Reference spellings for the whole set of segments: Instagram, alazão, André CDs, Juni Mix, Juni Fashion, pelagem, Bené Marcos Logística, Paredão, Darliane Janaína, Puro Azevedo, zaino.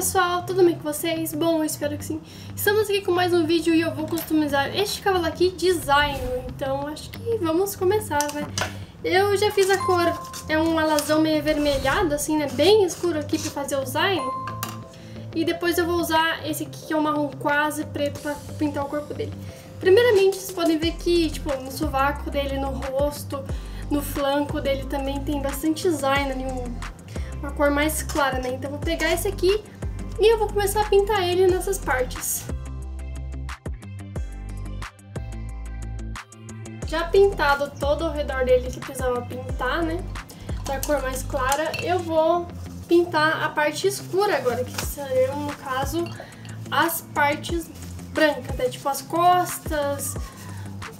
pessoal, tudo bem com vocês? Bom, eu espero que sim. Estamos aqui com mais um vídeo e eu vou customizar este cavalo aqui de zaino. Então acho que vamos começar, vai. Eu já fiz a cor, é um alazão meio avermelhado assim, né, bem escuro aqui pra fazer o zaino. E depois eu vou usar esse aqui que é um marrom quase preto pra pintar o corpo dele. Primeiramente vocês podem ver que tipo, no sovaco dele, no rosto, no flanco dele também tem bastante zaino ali, uma cor mais clara, né? Então eu vou pegar esse aqui e eu vou começar a pintar ele nessas partes. Já pintado todo ao redor dele que precisava pintar, né? Da cor mais clara, eu vou pintar a parte escura agora, que seriam, no caso, as partes brancas, né? Tipo as costas,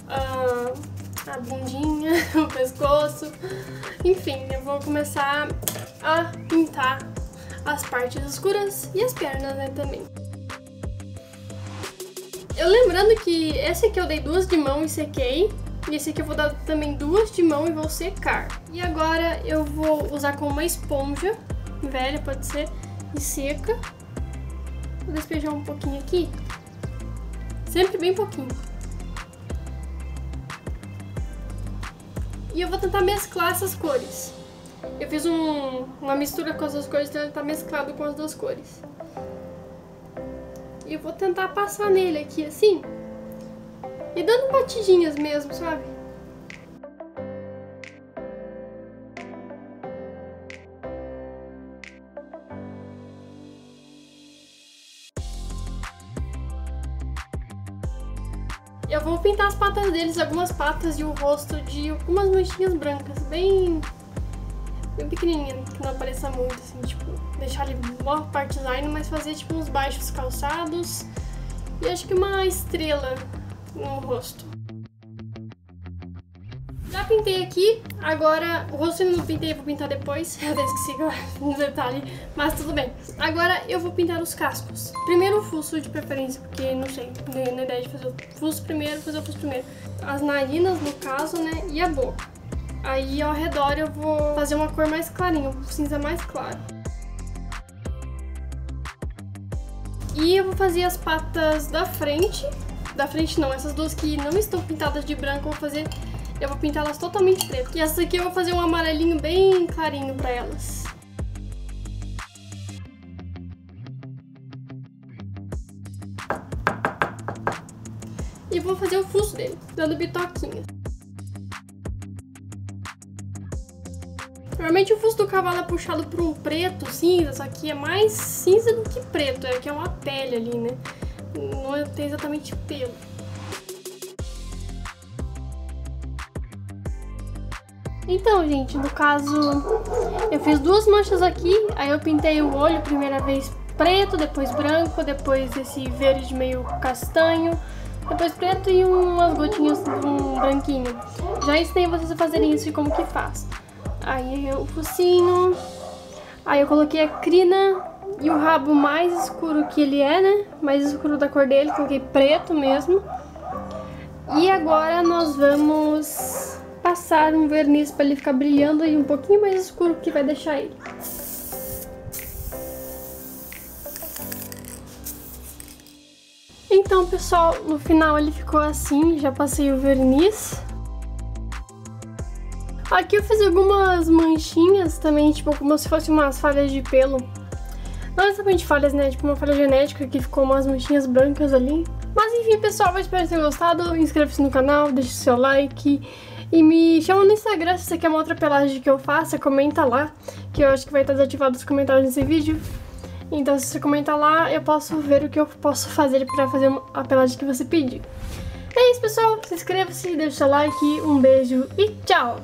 a bundinha, o pescoço, enfim, eu vou começar a pintar as partes escuras e as pernas, né, também. Eu lembrando que esse aqui eu dei duas de mão e sequei, e esse aqui eu vou dar também duas de mão e vou secar. E agora eu vou usar com uma esponja, velha pode ser, e seca. Vou despejar um pouquinho aqui, sempre bem pouquinho. E eu vou tentar mesclar essas cores. Eu fiz uma mistura com as duas cores, então ele tá mesclado com as duas cores. E eu vou tentar passar nele aqui, assim. E dando batidinhas mesmo, sabe? Eu vou pintar as patas deles, algumas patas e o rosto de algumas manchinhas brancas, bem pequenininha, que não apareça muito, assim, tipo, deixar ele boa parte zaino, mas fazer tipo uns baixos calçados e acho que uma estrela no rosto. Já pintei aqui, agora o rosto eu não pintei, vou pintar depois, eu até esqueci no detalhe, mas tudo bem. Agora eu vou pintar os cascos. Primeiro o fuso de preferência, porque não sei, dei na ideia de fazer o fuso primeiro, As narinas no caso, né, e a boca. Aí ao redor eu vou fazer uma cor mais clarinha, um cinza mais claro. E eu vou fazer as patas da frente não, essas duas que não estão pintadas de branco, eu vou pintar elas totalmente preto. E essas aqui eu vou fazer um amarelinho bem clarinho pra elas. E vou fazer o fuso dele, dando bitoquinhas. Normalmente o fuso do cavalo é puxado por um preto, cinza, só que é mais cinza do que preto, é que é uma pele ali, né? Não tem exatamente pelo. Então, gente, no caso, eu fiz duas manchas aqui, aí eu pintei o olho, primeira vez preto, depois branco, depois esse verde meio castanho, depois preto e umas gotinhas de um branquinho. Já ensinei vocês a fazerem isso e como que faz. Aí o focinho, aí eu coloquei a crina e o rabo mais escuro que ele é, né, mais escuro da cor dele, coloquei preto mesmo. E agora nós vamos passar um verniz para ele ficar brilhando e um pouquinho mais escuro que vai deixar ele. Então, pessoal, no final ele ficou assim, já passei o verniz. Aqui eu fiz algumas manchinhas também, tipo como se fossem umas falhas de pelo. Não exatamente falhas, né? Tipo uma falha genética que ficou umas manchinhas brancas ali. Mas enfim, pessoal, eu espero que tenham gostado. Inscreva-se no canal, deixe seu like e me chama no Instagram se você quer uma outra pelagem que eu faça. Comenta lá, que eu acho que vai estar desativado os comentários nesse vídeo. Então se você comentar lá, eu posso ver o que eu posso fazer pra fazer a pelagem que você pedir. É isso, pessoal. Inscreva-se, deixe seu like, um beijo e tchau!